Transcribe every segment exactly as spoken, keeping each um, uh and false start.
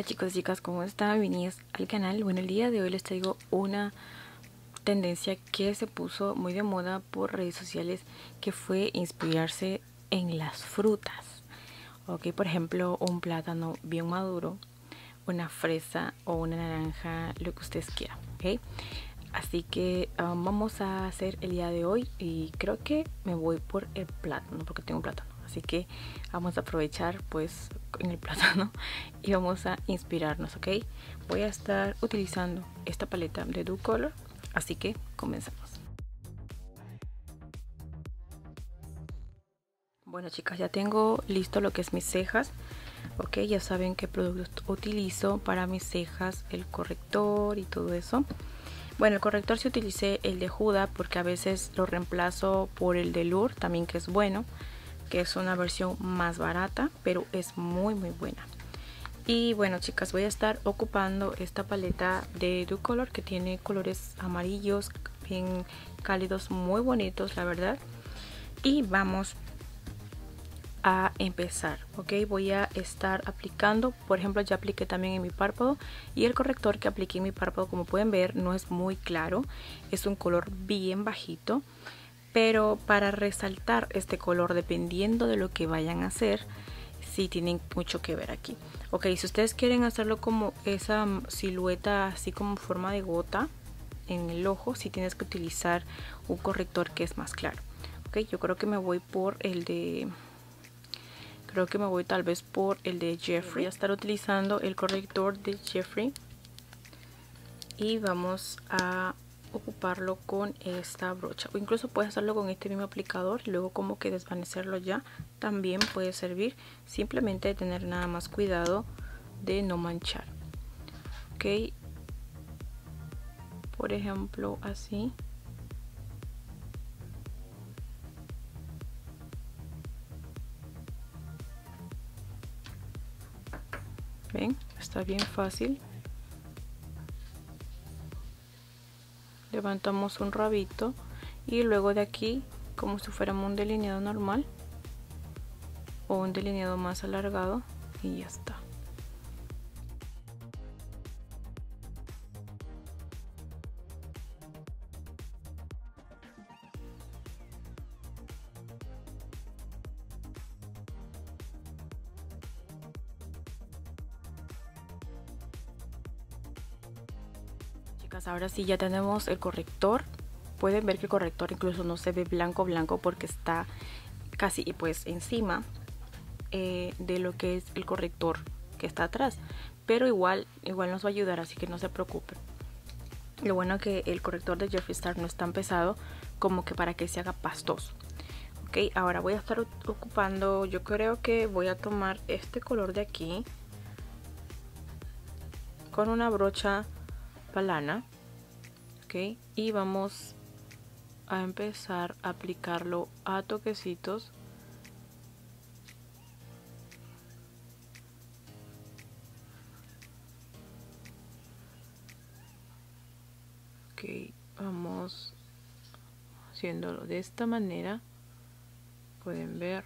Hola chicos y chicas, ¿cómo están? Bienvenidos al canal. Bueno, el día de hoy les traigo una tendencia que se puso muy de moda por redes sociales, que fue inspirarse en las frutas. Ok, por ejemplo, un plátano bien maduro, una fresa o una naranja, lo que ustedes quieran. Ok, así que um, vamos a hacer el día de hoy y creo que me voy por el plátano, porque tengo un plátano. Así que vamos a aprovechar pues en el plátano y vamos a inspirarnos, ¿ok? Voy a estar utilizando esta paleta de DUCOLOR, así que comenzamos. Bueno chicas, ya tengo listo lo que es mis cejas, ¿ok? Ya saben qué productos utilizo para mis cejas, el corrector y todo eso. Bueno, el corrector sí utilicé el de Huda porque a veces lo reemplazo por el de Lourdes también, que es bueno, que es una versión más barata, pero es muy muy buena. Y bueno chicas, voy a estar ocupando esta paleta de DUCOLOR que tiene colores amarillos bien cálidos, muy bonitos la verdad. Y vamos a empezar, ok. Voy a estar aplicando, por ejemplo, ya apliqué también en mi párpado, y el corrector que apliqué en mi párpado, como pueden ver, no es muy claro, es un color bien bajito. Pero para resaltar este color, dependiendo de lo que vayan a hacer, sí tienen mucho que ver aquí. Ok, si ustedes quieren hacerlo como esa silueta, así como forma de gota en el ojo, sí tienes que utilizar un corrector que es más claro. Ok, yo creo que me voy por el de... Creo que me voy tal vez por el de Jeffree. Voy a estar utilizando el corrector de Jeffree. Y vamos a ocuparlo con esta brocha, o incluso puedes hacerlo con este mismo aplicador y luego como que desvanecerlo ya, también puede servir. Simplemente de tener nada más cuidado de no manchar, ok, por ejemplo así. Ven, está bien fácil. Levantamos un rabito y luego de aquí, como si fuéramos un delineado normal o un delineado más alargado, y ya está. Ahora sí ya tenemos el corrector. Pueden ver que el corrector incluso no se ve blanco blanco porque está casi pues encima eh, de lo que es el corrector que está atrás, pero igual igual nos va a ayudar, así que no se preocupen. Lo bueno es que el corrector de Jeffree Star no es tan pesado como que para que se haga pastoso. Ok, ahora voy a estar ocupando, yo creo que voy a tomar este color de aquí con una brocha plana, ok, y vamos a empezar a aplicarlo a toquecitos, ok, vamos haciéndolo de esta manera, pueden ver.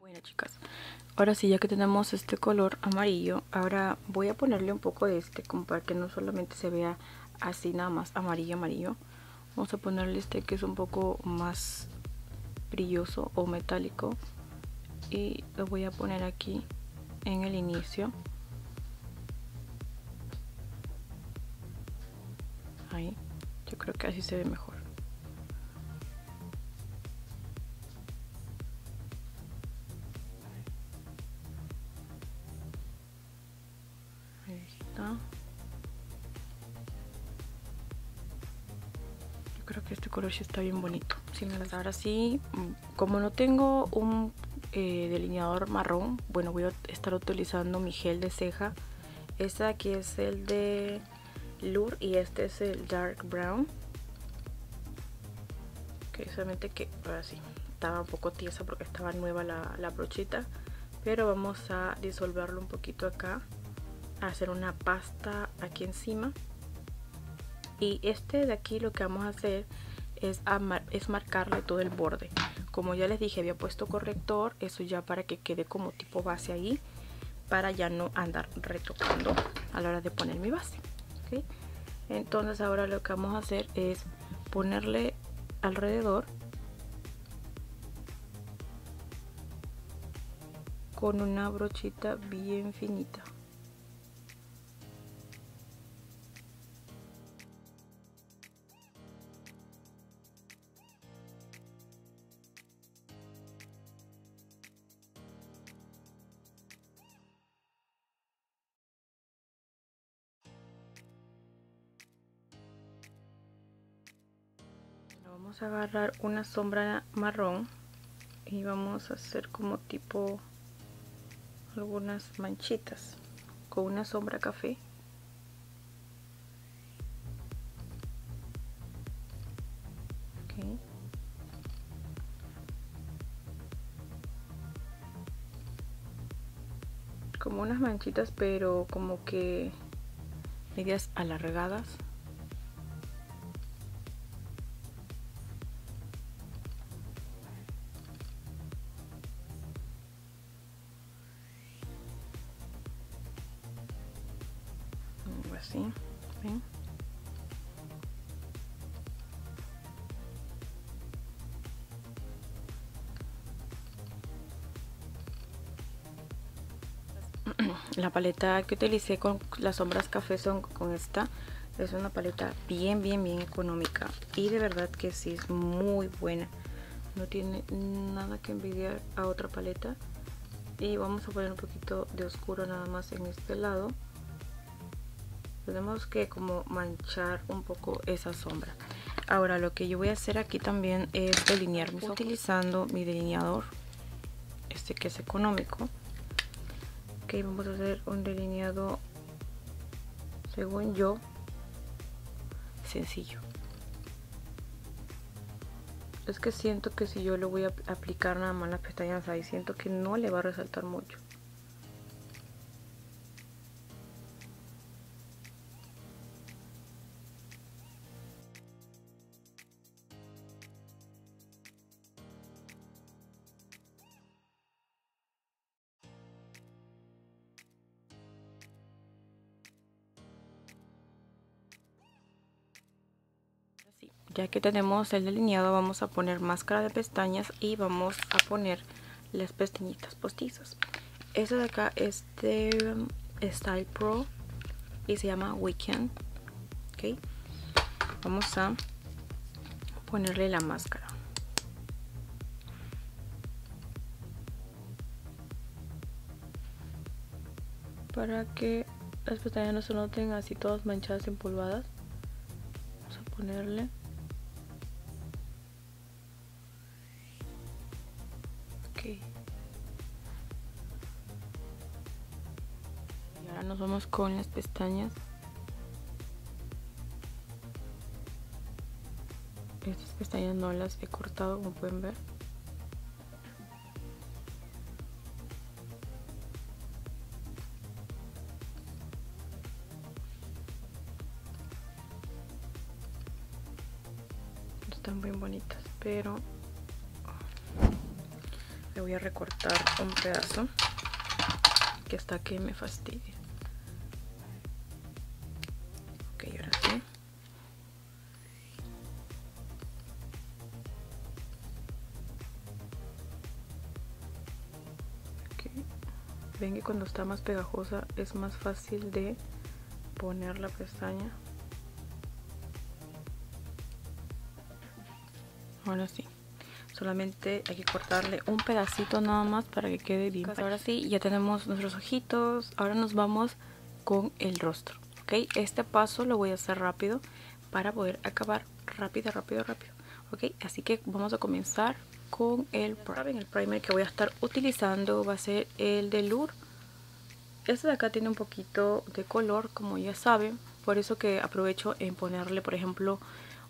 Bueno chicas, ahora sí ya que tenemos este color amarillo, ahora voy a ponerle un poco de este, como para que no solamente se vea así nada más amarillo amarillo. Vamos a ponerle este que es un poco más brilloso o metálico, y lo voy a poner aquí en el inicio. Ahí, yo creo que así se ve mejor. Creo que este color sí está bien bonito. Sí, ahora sí, como no tengo un eh, delineador marrón, bueno, voy a estar utilizando mi gel de ceja. Este de aquí es el de Lourdes y este es el Dark Brown. Ok, que solamente que ahora sí estaba un poco tiesa porque estaba nueva la, la brochita, pero vamos a disolverlo un poquito acá, hacer una pasta aquí encima. Y este de aquí lo que vamos a hacer es, a mar, es marcarle todo el borde. Como ya les dije, había puesto corrector, eso ya para que quede como tipo base ahí, para ya no andar retocando a la hora de poner mi base. ¿Okay? Entonces ahora lo que vamos a hacer es ponerle alrededor con una brochita bien finita. Vamos a agarrar una sombra marrón y vamos a hacer como tipo algunas manchitas con una sombra café. Okay. Como unas manchitas, pero como que medias alargadas. Así, ¿ven? La paleta que utilicé con las sombras café son con esta, es una paleta bien bien bien económica y de verdad que sí es muy buena, no tiene nada que envidiar a otra paleta. Y vamos a poner un poquito de oscuro nada más en este lado. Tenemos que como manchar un poco esa sombra. Ahora lo que yo voy a hacer aquí también es delinear mis ojos utilizando mi delineador, este que es económico. Ok, vamos a hacer un delineado, según yo, sencillo. Es que siento que si yo lo voy a aplicar nada más las pestañas ahí, siento que no le va a resaltar mucho. Ya que tenemos el delineado, vamos a poner máscara de pestañas y vamos a poner las pestañitas postizas. Esta de acá es de Style Pro y se llama Weekend. ¿Okay? Vamos a ponerle la máscara. Para que las pestañas no se noten así todas manchadas y empolvadas, vamos a ponerle Nos vamos con las pestañas. Estas pestañas no las he cortado, como pueden ver. Están bien bonitas, pero le voy a recortar un pedazo que hasta que me fastidie. Ven que cuando está más pegajosa es más fácil de poner la pestaña. Ahora sí, solamente hay que cortarle un pedacito nada más para que quede bien. Ahora sí, ya tenemos nuestros ojitos. Ahora nos vamos con el rostro. ¿Ok? Este paso lo voy a hacer rápido para poder acabar rápido, rápido, rápido. ¿Ok? Así que vamos a comenzar con el primer. El primer que voy a estar utilizando va a ser el de Lourdes. Este de acá tiene un poquito de color, como ya saben, por eso que aprovecho en ponerle, por ejemplo,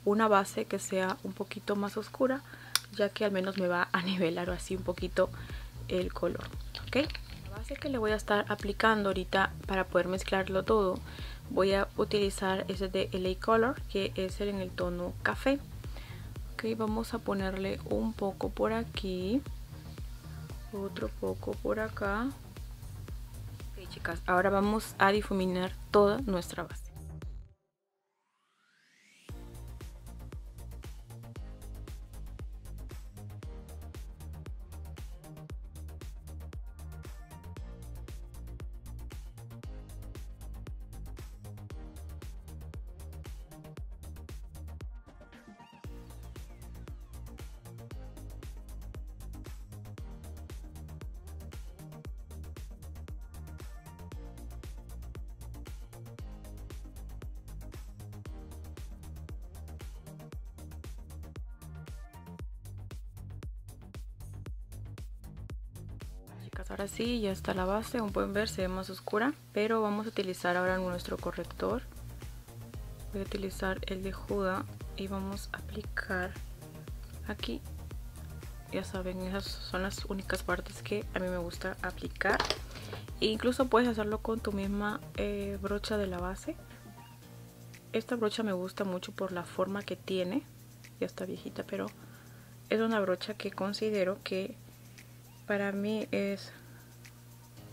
una base que sea un poquito más oscura, ya que al menos me va a nivelar así un poquito el color, ¿ok? La base que le voy a estar aplicando ahorita para poder mezclarlo todo, voy a utilizar este de L A. Color, que es el en el tono café. Ok, vamos a ponerle un poco por aquí, otro poco por acá. Ok, chicas, ahora vamos a difuminar toda nuestra base. Ahora sí, ya está la base, como pueden ver se ve más oscura, pero vamos a utilizar ahora nuestro corrector. Voy a utilizar el de Huda y vamos a aplicar aquí. Ya saben, esas son las únicas partes que a mí me gusta aplicar. E incluso puedes hacerlo con tu misma eh, brocha de la base. Esta brocha me gusta mucho por la forma que tiene. Ya está viejita, pero es una brocha que considero que para mí es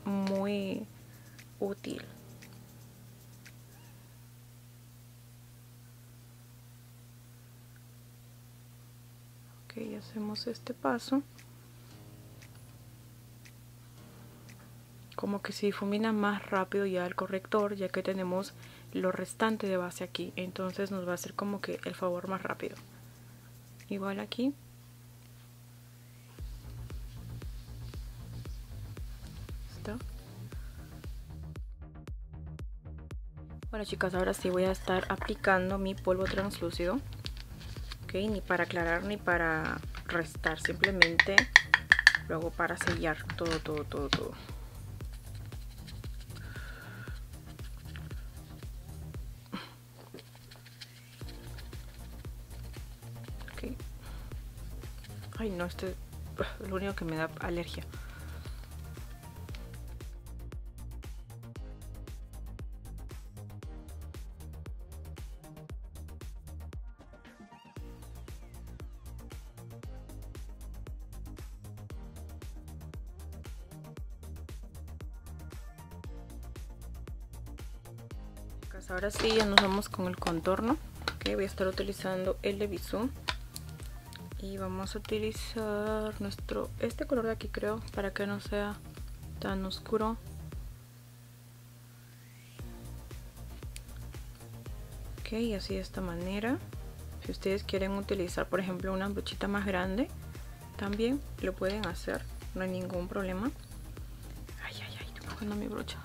muy útil. Ok, hacemos este paso. Como que se difumina más rápido ya el corrector, ya que tenemos lo restante de base aquí. Entonces nos va a hacer como que el favor más rápido. Igual aquí. Bueno, chicas, ahora sí voy a estar aplicando mi polvo translúcido, ¿okay? Ni para aclarar ni para restar, simplemente lo hago para sellar todo, todo, todo, todo. Okay. Ay, no, este es lo único que me da alergia. Ahora sí ya nos vamos con el contorno, okay, voy a estar utilizando el de Bisú y vamos a utilizar nuestro este color de aquí, creo, para que no sea tan oscuro. Ok, así de esta manera. Si ustedes quieren utilizar por ejemplo una brochita más grande también lo pueden hacer, no hay ningún problema. Ay, ay, ay, estoy cogiendo mi brocha.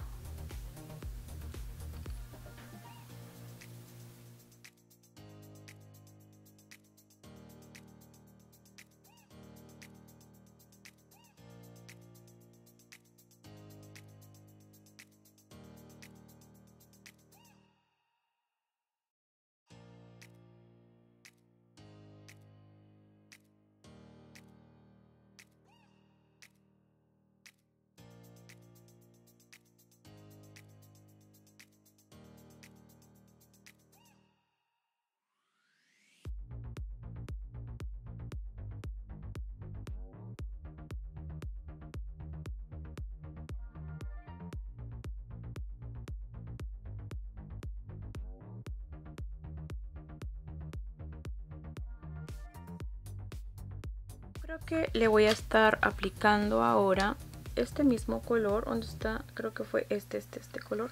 Creo que le voy a estar aplicando ahora este mismo color, donde está, creo que fue este, este, este color,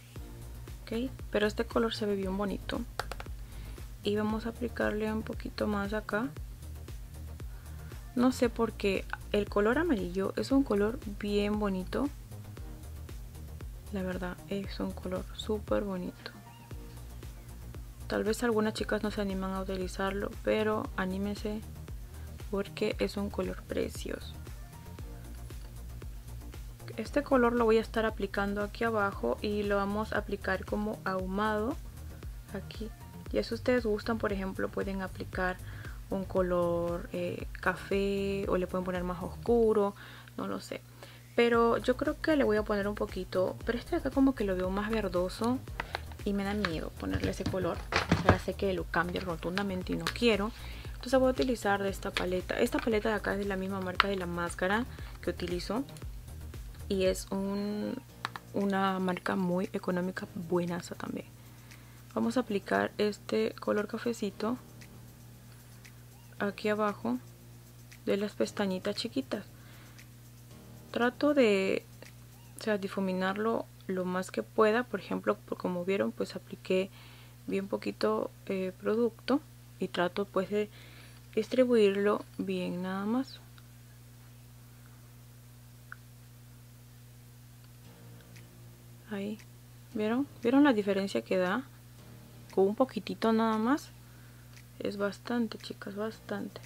ok, pero este color se ve bien bonito y vamos a aplicarle un poquito más acá. No sé por qué el color amarillo es un color bien bonito, la verdad es un color súper bonito. Tal vez algunas chicas no se animan a utilizarlo, pero anímense porque es un color precioso. Este color lo voy a estar aplicando aquí abajo y lo vamos a aplicar como ahumado aquí Ya si ustedes gustan, por ejemplo, pueden aplicar un color eh, café, o le pueden poner más oscuro, no lo sé. Pero yo creo que le voy a poner un poquito, pero este de acá como que lo veo más verdoso y me da miedo ponerle ese color. O sea, sé que lo cambia rotundamente y no quiero. Entonces voy a utilizar de esta paleta. Esta paleta de acá es de la misma marca de la máscara que utilizo. Y es un, una marca muy económica, buenaza también. Vamos a aplicar este color cafecito aquí abajo de las pestañitas chiquitas. Trato de, o sea, difuminarlo lo más que pueda. Por ejemplo, como vieron, pues apliqué bien poquito eh, producto. Y trato pues de distribuirlo bien nada más. Ahí. ¿Vieron? ¿Vieron la diferencia que da? Con un poquitito nada más. Es bastante, chicas, bastante.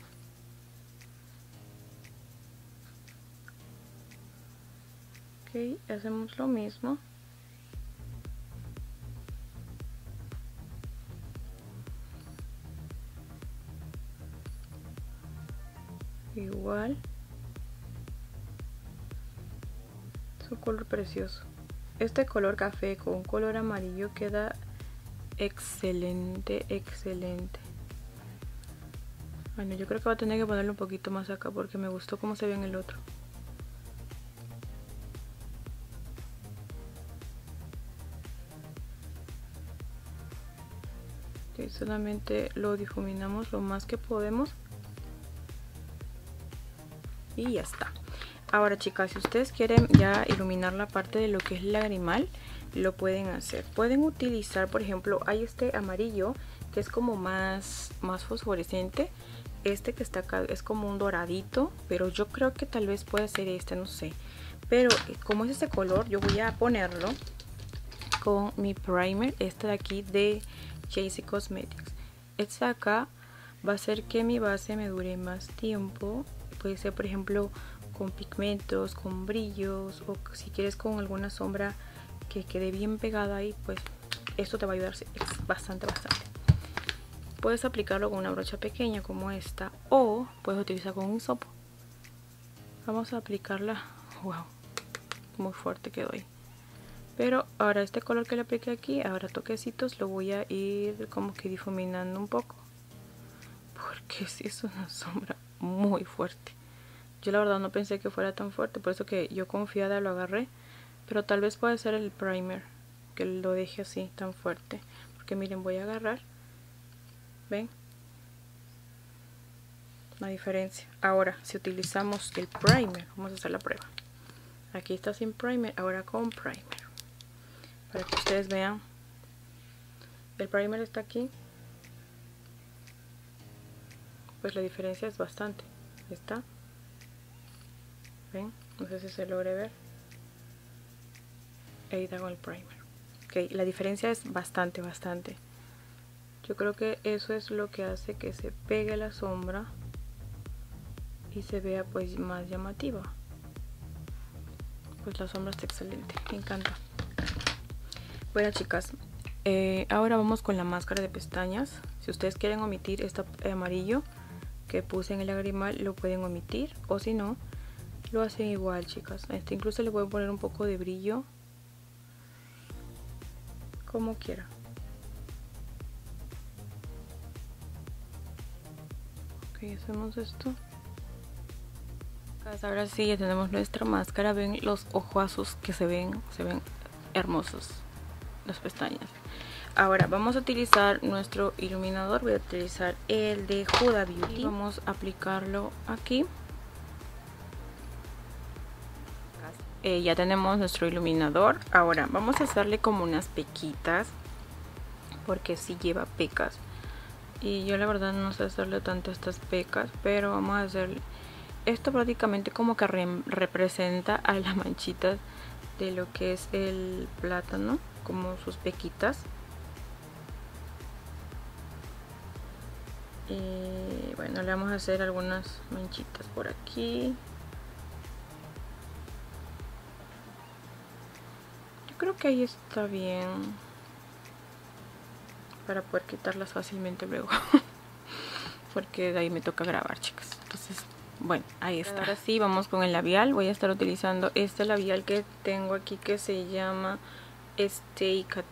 Ok, hacemos lo mismo. Igual. Es un color precioso. Este color café con un color amarillo queda excelente, excelente. Bueno, yo creo que voy a tener que ponerle un poquito más acá porque me gustó cómo se ve en el otro. Y solamente lo difuminamos lo más que podemos. Y ya está. Ahora, chicas, si ustedes quieren ya iluminar la parte de lo que es lagrimal, lo pueden hacer. Pueden utilizar, por ejemplo, hay este amarillo que es como más, más fosforescente. Este que está acá es como un doradito, pero yo creo que tal vez puede ser este, no sé. Pero como es este color, yo voy a ponerlo con mi primer, este de aquí de J C Cosmetics. Este de acá va a hacer que mi base me dure más tiempo. Puede ser, por ejemplo, con pigmentos, con brillos, o si quieres con alguna sombra que quede bien pegada ahí, pues esto te va a ayudar bastante, bastante. Puedes aplicarlo con una brocha pequeña como esta, o puedes utilizar con un hisopo. Vamos a aplicarla. Wow, muy fuerte quedó ahí. Pero ahora este color que le apliqué aquí, ahora toquecitos, lo voy a ir como que difuminando un poco. Porque sí es una sombra muy fuerte. Yo la verdad no pensé que fuera tan fuerte, por eso que yo confiada lo agarré. Pero tal vez puede ser el primer que lo deje así tan fuerte, porque miren, voy a agarrar, ven la diferencia. Ahora si utilizamos el primer, vamos a hacer la prueba. Aquí está sin primer, ahora con primer, para que ustedes vean. El primer está aquí, pues la diferencia es bastante. Está, ven, no sé si se logre ver. Ahí está con el primer. Ok, la diferencia es bastante, bastante. Yo creo que eso es lo que hace que se pegue la sombra y se vea pues más llamativa. Pues la sombra está excelente, me encanta. Bueno, chicas, eh, ahora vamos con la máscara de pestañas. Si ustedes quieren omitir este amarillo que puse en el lagrimal, lo pueden omitir, o si no lo hacen igual, chicas. Este incluso le voy a poner un poco de brillo, como quiera. Ok, hacemos esto. Ahora sí ya tenemos nuestra máscara. Ven los ojazos que se ven, se ven hermosos las pestañas. Ahora vamos a utilizar nuestro iluminador. Voy a utilizar el de Huda Beauty. Vamos a aplicarlo aquí. Eh, ya tenemos nuestro iluminador. Ahora vamos a hacerle como unas pequitas, porque sí lleva pecas. Y yo la verdad no sé hacerle tanto estas pecas, pero vamos a hacerle. Esto prácticamente como que re representa a las manchitas de lo que es el plátano, como sus pequitas. Y bueno, le vamos a hacer algunas manchitas por aquí. Yo creo que ahí está bien. para poder quitarlas fácilmente luego. Porque de ahí me toca grabar, chicas. Entonces, bueno, ahí está. Ahora sí, vamos con el labial. Voy a estar utilizando este labial que tengo aquí, que se llama Style Pro.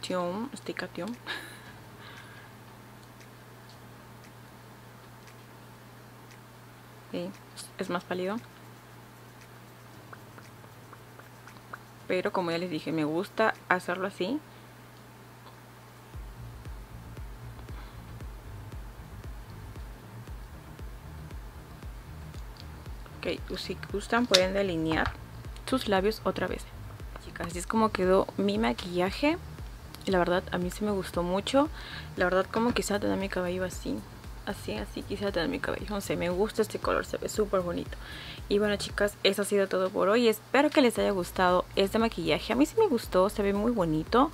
Style Pro. Sí, es más pálido. Pero como ya les dije, me gusta hacerlo así. Ok, si gustan pueden delinear sus labios otra vez. Chicas, así es como quedó mi maquillaje. Y la verdad, a mí sí me gustó mucho. La verdad, como quizá tener mi cabello así. Así, así quisiera tener mi cabello. No sé, me gusta este color, se ve súper bonito. Y bueno, chicas, eso ha sido todo por hoy. Espero que les haya gustado este maquillaje. A mí sí me gustó, se ve muy bonito.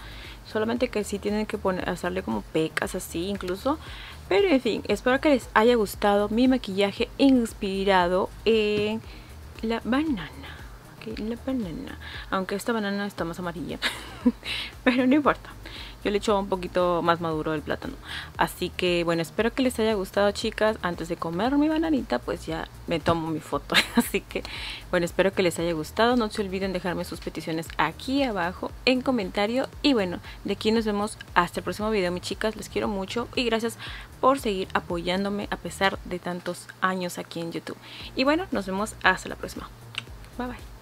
Solamente que sí tienen que poner, hacerle como pecas así incluso. Pero en fin, espero que les haya gustado mi maquillaje inspirado en la banana. Ok, la banana. Aunque esta banana está más amarilla. Pero no importa. Yo le echo un poquito más maduro el plátano. Así que bueno, espero que les haya gustado, chicas. Antes de comer mi bananita, pues ya me tomo mi foto. Así que bueno, espero que les haya gustado. No se olviden dejarme sus peticiones aquí abajo en comentario. Y bueno, de aquí nos vemos hasta el próximo video, mis chicas. Les quiero mucho y gracias por seguir apoyándome a pesar de tantos años aquí en YouTube. Y bueno, nos vemos hasta la próxima. Bye bye.